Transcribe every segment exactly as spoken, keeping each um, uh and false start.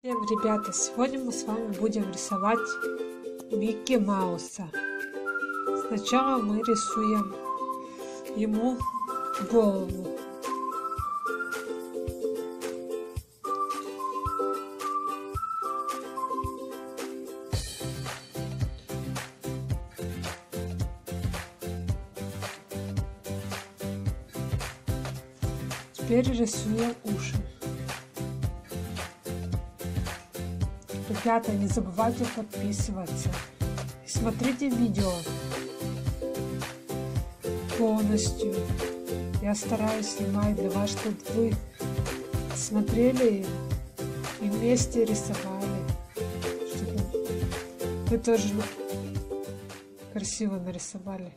Всем, ребята, сегодня мы с вами будем рисовать Микки Мауса. Сначала мы рисуем ему голову. Теперь рисуем уши. Ребята, не забывайте подписываться и смотрите видео полностью. Я стараюсь снимать для вас, чтобы вы смотрели и вместе рисовали, чтобы вы тоже красиво нарисовали.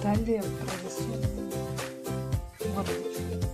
Далее прорисуем мордочку.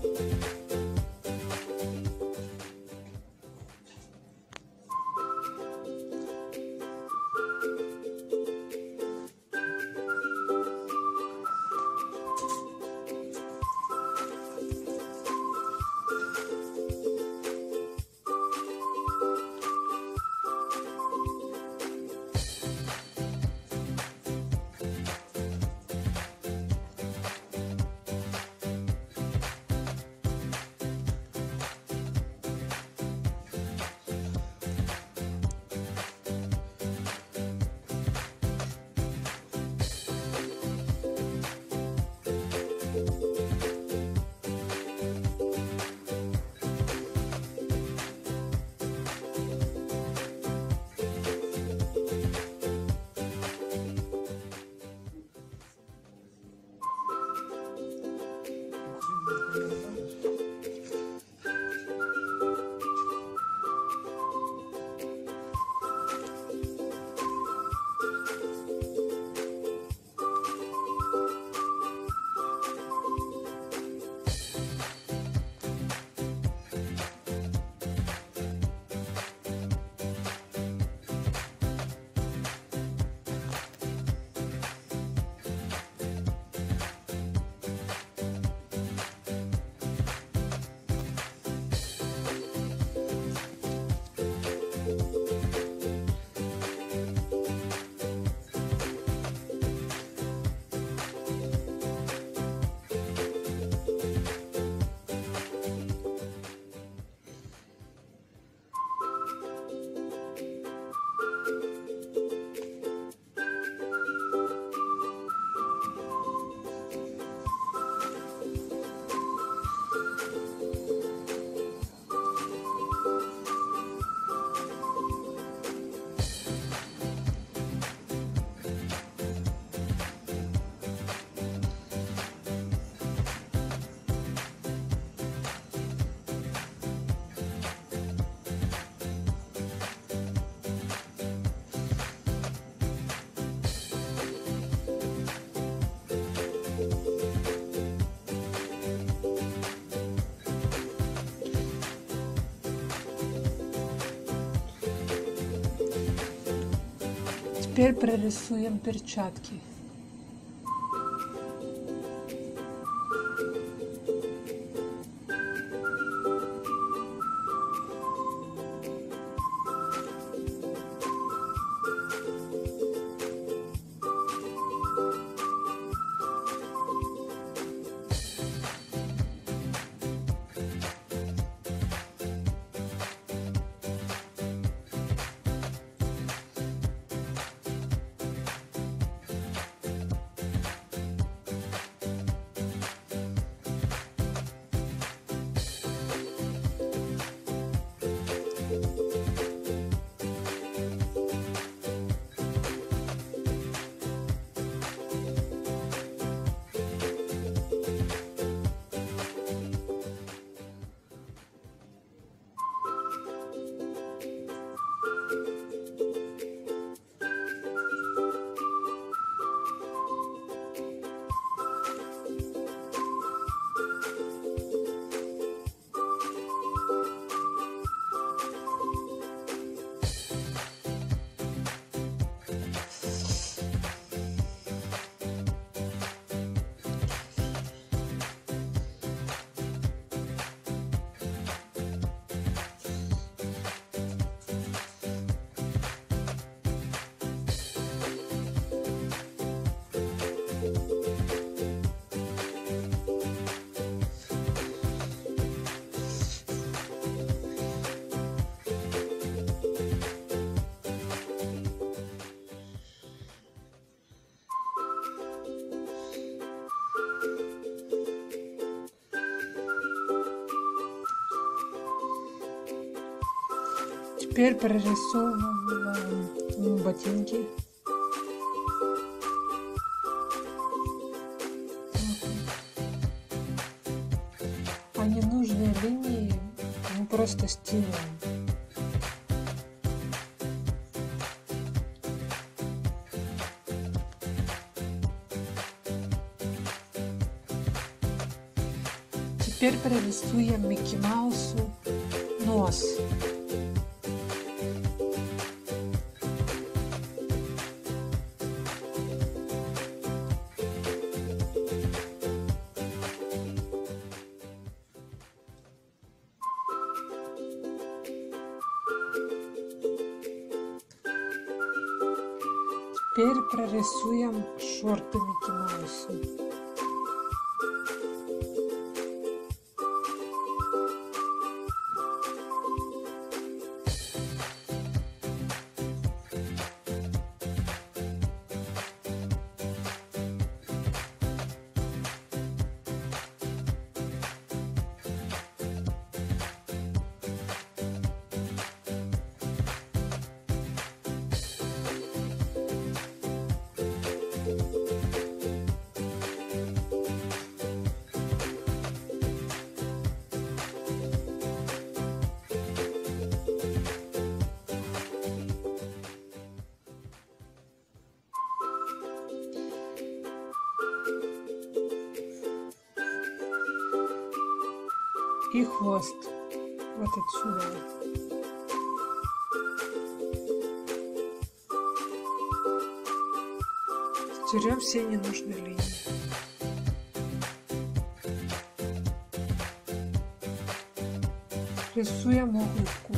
Теперь прорисуем перчатки. Теперь прорисовываем ботинки. А ненужные линии мы просто стираем. Теперь прорисуем Микки Маусу нос. Теперь прорисуем шорты Микки Мауса. И хвост вот отсюда. Стерем все ненужные линии. Рисуем улыбку.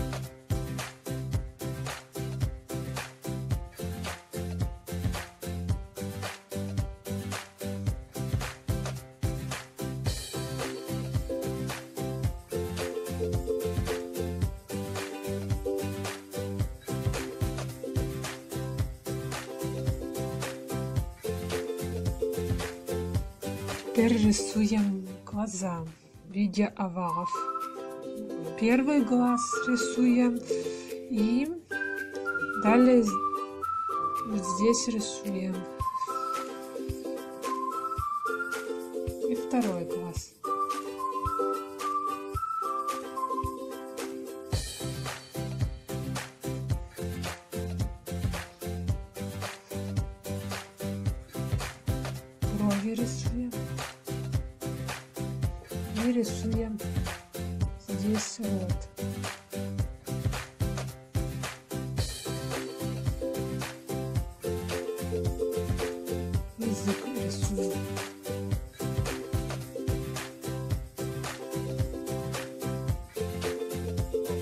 Теперь рисуем глаза в виде овалов. Первый глаз рисуем и далее вот здесь рисуем. И второй глаз. Брови рисуем. И рисуем здесь рот.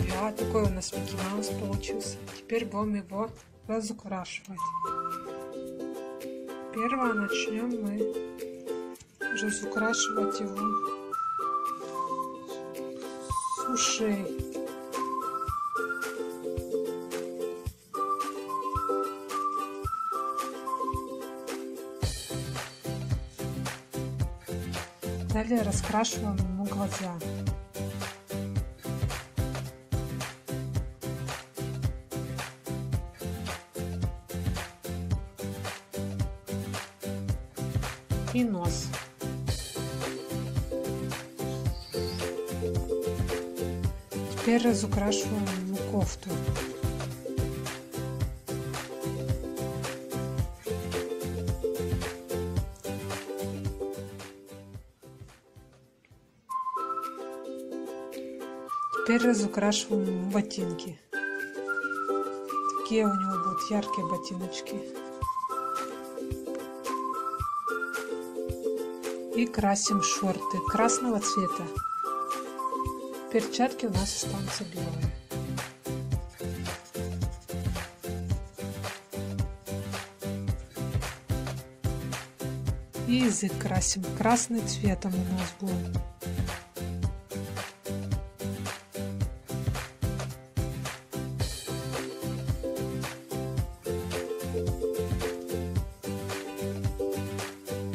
Да, такой у нас Микки Маус получился. Теперь будем его разукрашивать. Первое начнем мы разукрашивать его с ушей. Далее раскрашиваем ему глаза. И нос. Теперь разукрашиваем ему кофту. Теперь разукрашиваем ему ботинки. Такие у него будут яркие ботиночки. И красим шорты красного цвета. Перчатки у нас останутся белые. И язык красим красным цветом у нас будет.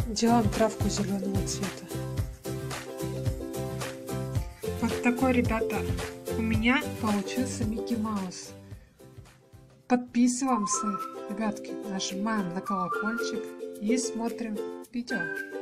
Делаем травку зеленого цвета. Вот такой, ребята, у меня получился Микки Маус. Подписываемся, ребятки, нажимаем на колокольчик и смотрим видео.